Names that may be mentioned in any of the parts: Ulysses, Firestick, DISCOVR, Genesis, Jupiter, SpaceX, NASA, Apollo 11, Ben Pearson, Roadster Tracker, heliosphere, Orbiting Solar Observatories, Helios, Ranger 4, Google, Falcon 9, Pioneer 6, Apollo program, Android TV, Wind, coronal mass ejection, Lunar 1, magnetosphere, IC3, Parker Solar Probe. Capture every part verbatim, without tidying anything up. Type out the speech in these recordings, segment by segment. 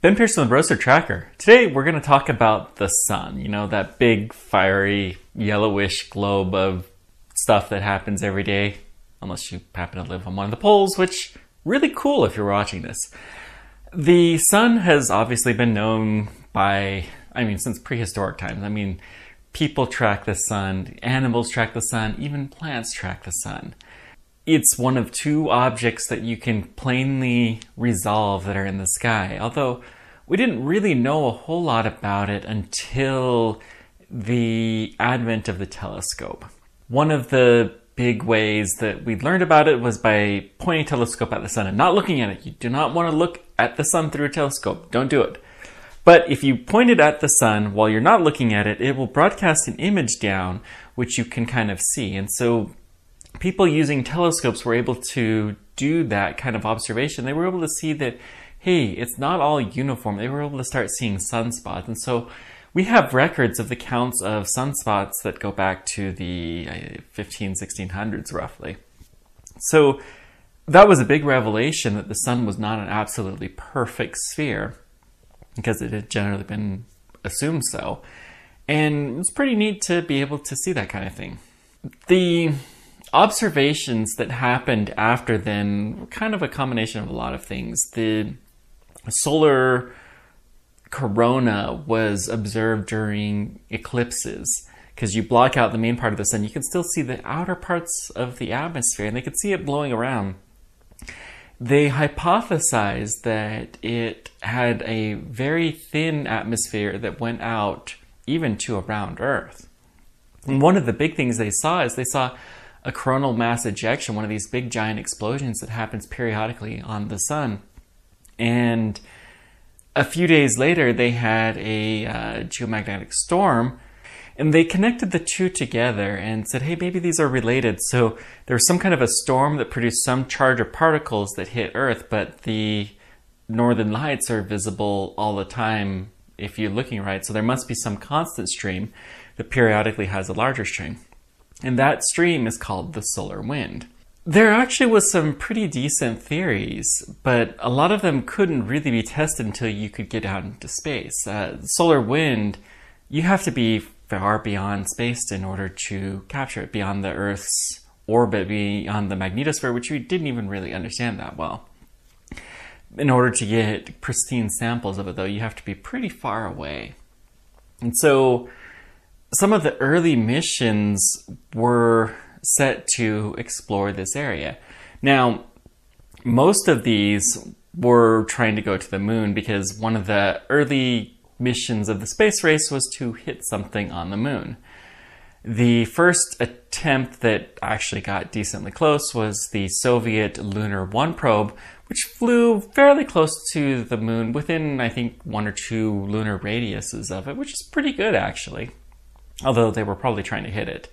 Ben Pearson with Roadster Tracker. Today we're going to talk about the sun, you know, that big, fiery, yellowish globe of stuff that happens every day, unless you happen to live on one of the poles, which really cool if you're watching this. The sun has obviously been known by, I mean, since prehistoric times. I mean, people track the sun, animals track the sun, even plants track the sun. It's one of two objects that you can plainly resolve that are in the sky, although we didn't really know a whole lot about it until the advent of the telescope. One of the big ways that we learned about it was by pointing a telescope at the sun and not looking at it. You do not want to look at the sun through a telescope. Don't do it. But if you point it at the sun while you're not looking at it, it will broadcast an image down, which you can kind of see. And so people using telescopes were able to do that kind of observation. They were able to see that, hey, it's not all uniform. They were able to start seeing sunspots. And so we have records of the counts of sunspots that go back to the fifteen hundreds, sixteen hundreds roughly. So that was a big revelation that the sun was not an absolutely perfect sphere, because it had generally been assumed so. And it was pretty neat to be able to see that kind of thing. The observations that happened after then were kind of a combination of a lot of things. The solar corona was observed during eclipses, because you block out the main part of the sun, you can still see the outer parts of the atmosphere, and they could see it blowing around. They hypothesized that it had a very thin atmosphere that went out even to around Earth. And one of the big things they saw is they saw a coronal mass ejection, one of these big giant explosions that happens periodically on the sun. And a few days later, they had a uh, geomagnetic storm, and they connected the two together and said, hey, maybe these are related. So there was some kind of a storm that produced some charge of particles that hit Earth, but the northern lights are visible all the time if you're looking right. So there must be some constant stream that periodically has a larger stream. And that stream is called the solar wind. There actually was some pretty decent theories, but a lot of them couldn't really be tested until you could get out into space. Uh, solar wind, you have to be far beyond space in order to capture it, beyond the Earth's orbit, beyond the magnetosphere, which we didn't even really understand that well. In order to get pristine samples of it, though, you have to be pretty far away. And so some of the early missions were set to explore this area. Now, most of these were trying to go to the moon, because one of the early missions of the space race was to hit something on the moon. The first attempt that actually got decently close was the Soviet Lunar one probe, which flew fairly close to the moon, within, I think, one or two lunar radiuses of it, which is pretty good, actually. Although they were probably trying to hit it.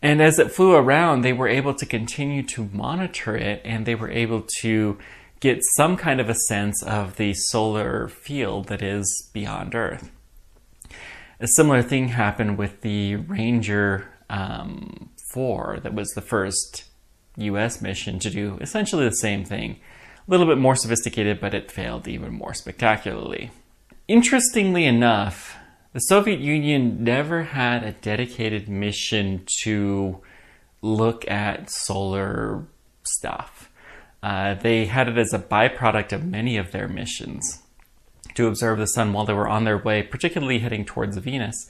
And as it flew around, they were able to continue to monitor it, and they were able to get some kind of a sense of the solar field that is beyond Earth. A similar thing happened with the Ranger um, four, that was the first U S mission to do essentially the same thing. A little bit more sophisticated, but it failed even more spectacularly. Interestingly enough, the Soviet Union never had a dedicated mission to look at solar stuff. Uh, they had it as a byproduct of many of their missions to observe the sun while they were on their way, particularly heading towards Venus.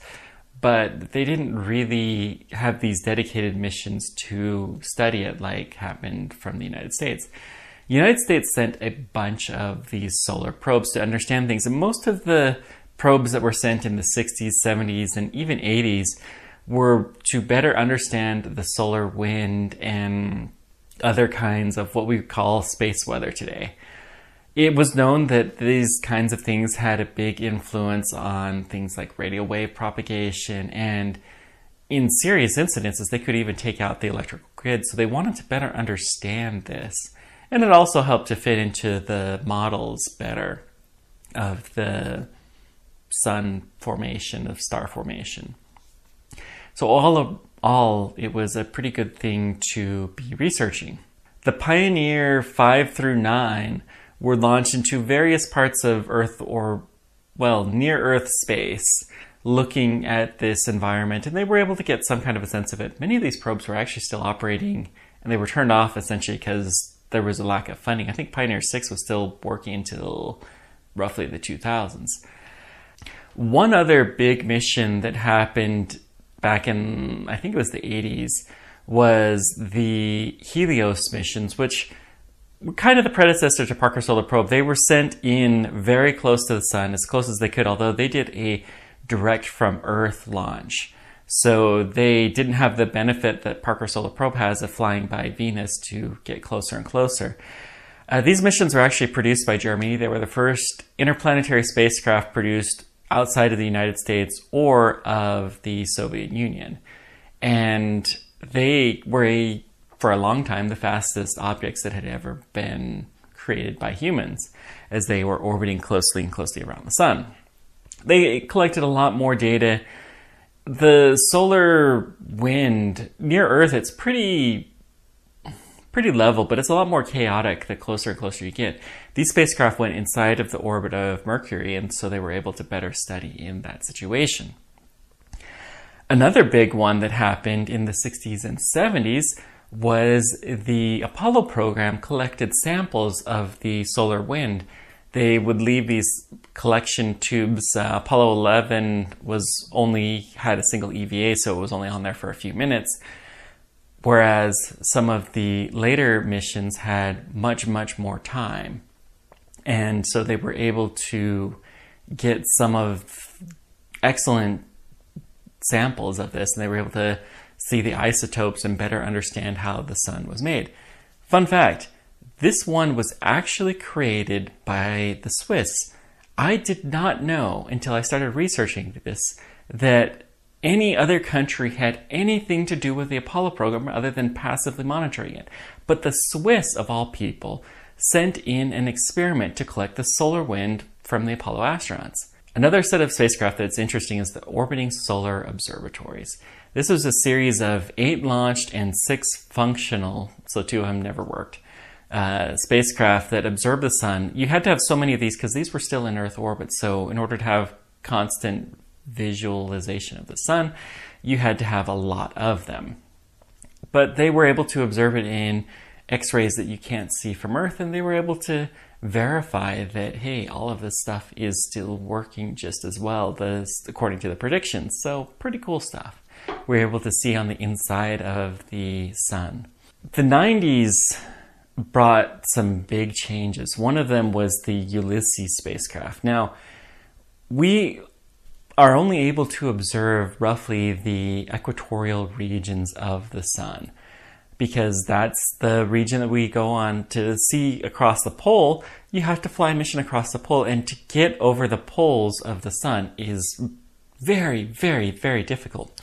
But they didn't really have these dedicated missions to study it like happened from the United States. The United States sent a bunch of these solar probes to understand things, and most of the probes that were sent in the sixties, seventies, and even eighties were to better understand the solar wind and other kinds of what we call space weather today. It was known that these kinds of things had a big influence on things like radio wave propagation, and in serious incidences, they could even take out the electrical grid. So they wanted to better understand this. And it also helped to fit into the models better of the sun formation, of star formation. So all of all, it was a pretty good thing to be researching. The Pioneer five through nine were launched into various parts of Earth or, well, near-Earth space, looking at this environment, and they were able to get some kind of a sense of it. Many of these probes were actually still operating, and they were turned off essentially because there was a lack of funding. I think Pioneer six was still working until roughly the two thousands. One other big mission that happened back in, I think it was the eighties, was the Helios missions, which were kind of the predecessor to Parker Solar Probe. They were sent in very close to the sun, as close as they could, although they did a direct from Earth launch. So they didn't have the benefit that Parker Solar Probe has of flying by Venus to get closer and closer. Uh, these missions were actually produced by Germany. They were the first interplanetary spacecraft produced outside of the United States or of the Soviet Union. And they were, a, for a long time, the fastest objects that had ever been created by humans, as they were orbiting closely and closely around the sun. They collected a lot more data. The solar wind near Earth, it's pretty pretty level, but it's a lot more chaotic the closer and closer you get. These spacecraft went inside of the orbit of Mercury, and so they were able to better study in that situation. Another big one that happened in the sixties and seventies was the Apollo program collected samples of the solar wind. They would leave these collection tubes. Uh, Apollo eleven was only had a single E V A, so it was only on there for a few minutes. Whereas some of the later missions had much, much more time. And so they were able to get some of excellent samples of this, and they were able to see the isotopes and better understand how the sun was made. Fun fact, this one was actually created by the Swiss. I did not know until I started researching this that any other country had anything to do with the Apollo program other than passively monitoring it. But the Swiss, of all people, sent in an experiment to collect the solar wind from the Apollo astronauts. Another set of spacecraft that's interesting is the Orbiting Solar Observatories. This was a series of eight launched and six functional, so two of them never worked, uh, spacecraft that observed the sun. You had to have so many of these because these were still in Earth orbit, so in order to have constant visualization of the sun, you had to have a lot of them. But they were able to observe it in X-rays that you can't see from Earth, and they were able to verify that, hey, all of this stuff is still working just as well as according to the predictions. So pretty cool stuff we're able to see on the inside of the sun. The nineties brought some big changes. One of them was the Ulysses spacecraft. Now, we are only able to observe roughly the equatorial regions of the sun, because that's the region that we go on to see across the pole. You have to fly a mission across the pole, and to get over the poles of the sun is very, very, very difficult.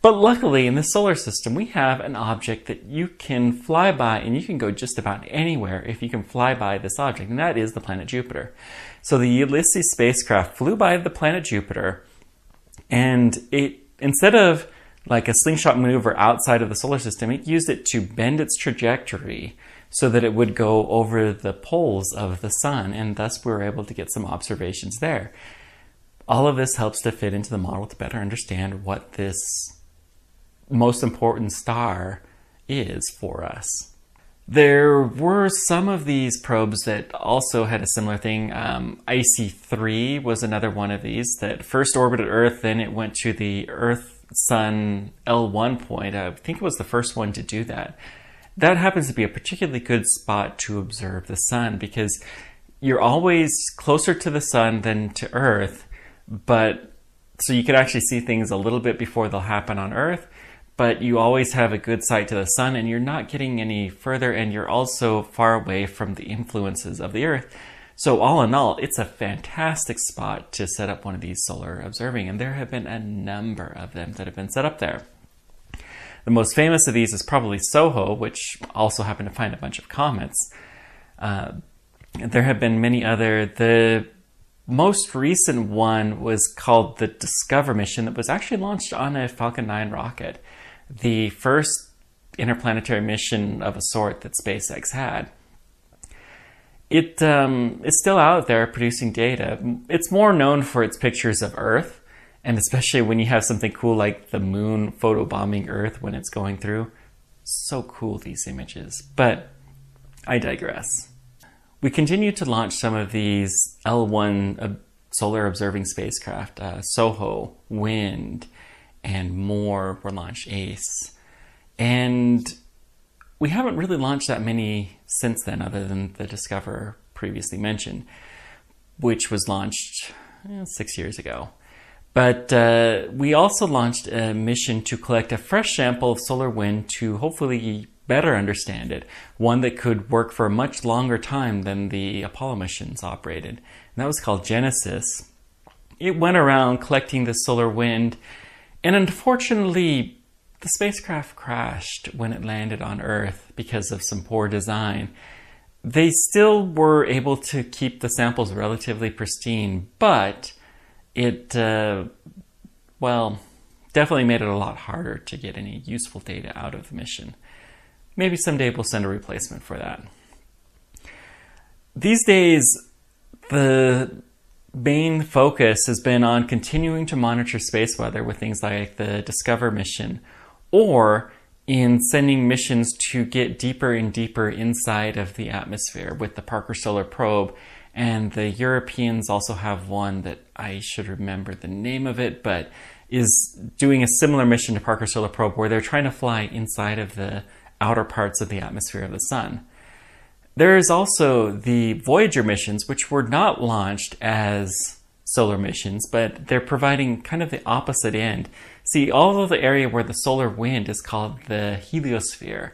But luckily in the solar system, we have an object that you can fly by, and you can go just about anywhere if you can fly by this object, and that is the planet Jupiter. So the Ulysses spacecraft flew by the planet Jupiter, and it, instead of like a slingshot maneuver outside of the solar system, it used it to bend its trajectory so that it would go over the poles of the sun, and thus we were able to get some observations there. All of this helps to fit into the model to better understand what this most important star is for us. There were some of these probes that also had a similar thing. Um, I C three was another one of these that first orbited Earth, then it went to the Earth Sun L one point. I think it was the first one to do that. That happens to be a particularly good spot to observe the sun, because you're always closer to the sun than to Earth, but so you can actually see things a little bit before they'll happen on Earth, but you always have a good sight to the sun, and you're not getting any further, and you're also far away from the influences of the Earth. So all in all, it's a fantastic spot to set up one of these solar observing, and there have been a number of them that have been set up there. The most famous of these is probably SOHO, which also happened to find a bunch of comets. Uh, there have been many other. The most recent one was called the DISCOVR mission that was actually launched on a Falcon nine rocket, the first interplanetary mission of a sort that SpaceX had. it um, it's still out there producing data. It's more known for its pictures of Earth, and especially when you have something cool like the moon photobombing Earth when it's going through. So cool, these images, but I digress. We continue to launch some of these L one uh, solar observing spacecraft, uh, SOHO, Wind, and more were launched, ACE. And we haven't really launched that many since then, other than the DISCOVR previously mentioned, which was launched eh, six years ago. But uh, we also launched a mission to collect a fresh sample of solar wind to hopefully better understand it, one that could work for a much longer time than the Apollo missions operated. And that was called Genesis. It went around collecting the solar wind, and unfortunately, the spacecraft crashed when it landed on Earth because of some poor design. They still were able to keep the samples relatively pristine, but it, uh, well, definitely made it a lot harder to get any useful data out of the mission. Maybe someday we'll send a replacement for that. These days, the main focus has been on continuing to monitor space weather with things like the DISCOVR mission, or in sending missions to get deeper and deeper inside of the atmosphere with the Parker Solar Probe. And the Europeans also have one that I should remember the name of it, but is doing a similar mission to Parker Solar Probe where they're trying to fly inside of the outer parts of the atmosphere of the sun. There is also the Voyager missions, which were not launched as solar missions, but they're providing kind of the opposite end. See, all of the area where the solar wind is called the heliosphere.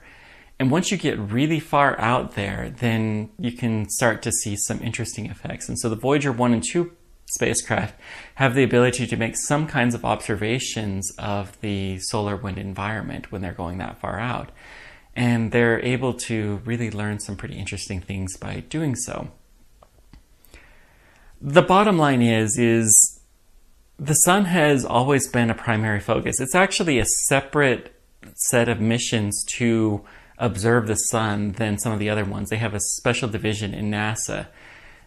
And once you get really far out there, then you can start to see some interesting effects. And so the Voyager one and two spacecraft have the ability to make some kinds of observations of the solar wind environment when they're going that far out. And they're able to really learn some pretty interesting things by doing so. The bottom line is, is the sun has always been a primary focus. It's actually a separate set of missions to observe the sun than some of the other ones. They have a special division in NASA.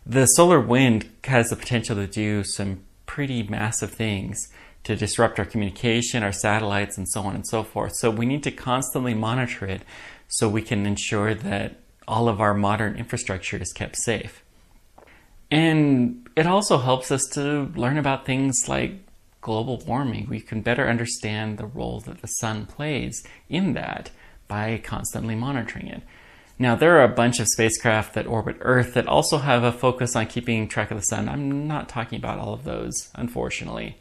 The solar wind has the potential to do some pretty massive things, to disrupt our communication, our satellites, and so on and so forth. So we need to constantly monitor it so we can ensure that all of our modern infrastructure is kept safe. And it also helps us to learn about things like global warming. We can better understand the role that the sun plays in that by constantly monitoring it. Now, there are a bunch of spacecraft that orbit Earth that also have a focus on keeping track of the sun. I'm not talking about all of those, unfortunately.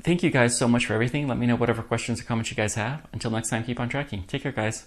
Thank you guys so much for everything. Let me know whatever questions or comments you guys have. Until next time, keep on tracking. Take care, guys.